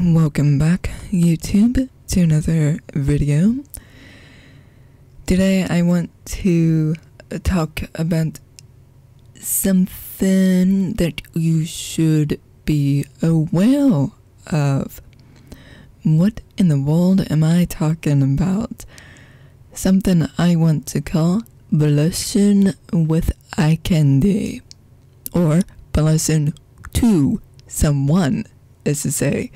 Welcome back, YouTube, to another video. Today I want to talk about something that you should be aware of. What in the world am I talking about? Something I want to call blushing with eye candy, or blushing to someone, is to say.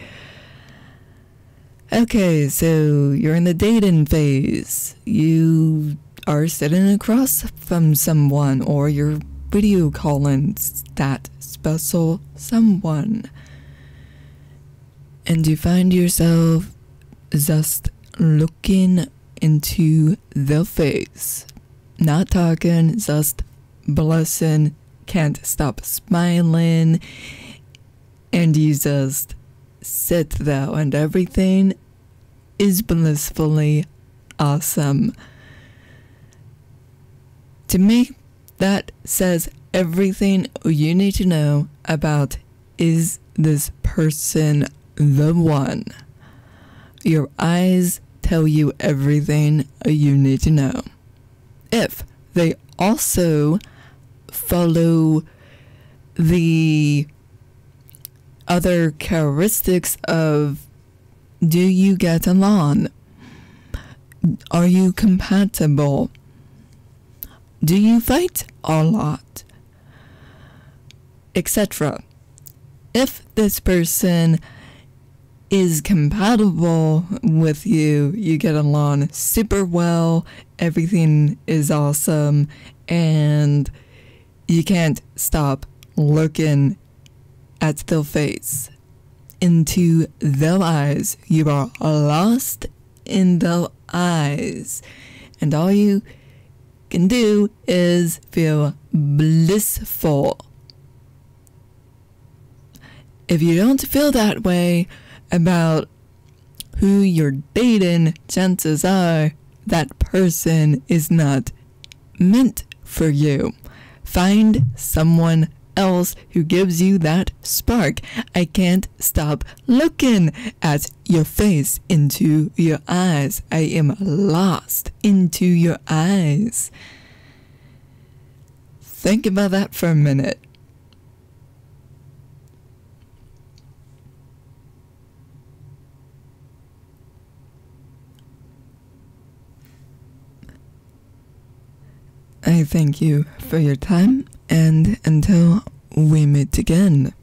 Okay, so you're in the dating phase. You are sitting across from someone, or you're video calling that special someone, and you find yourself just looking into their face, not talking, just blushing, can't stop smiling, and you just sit there, and everything is blissfully awesome. To me, that says everything you need to know about, is this person the one? Your eyes tell you everything you need to know. If they also follow the other characteristics of, do you get along? Are you compatible? Do you fight a lot? Etc. If this person is compatible with you, you get along super well, everything is awesome, and you can't stop looking at their face, into their eyes. You are lost in their eyes, and all you can do is feel blissful. If you don't feel that way about who you're dating, chances are that person is not meant for you. Find someone else who gives you that spark. I can't stop looking at your face, into your eyes. I am lost into your eyes. Think about that for a minute. I thank you for your time, and until we meet again.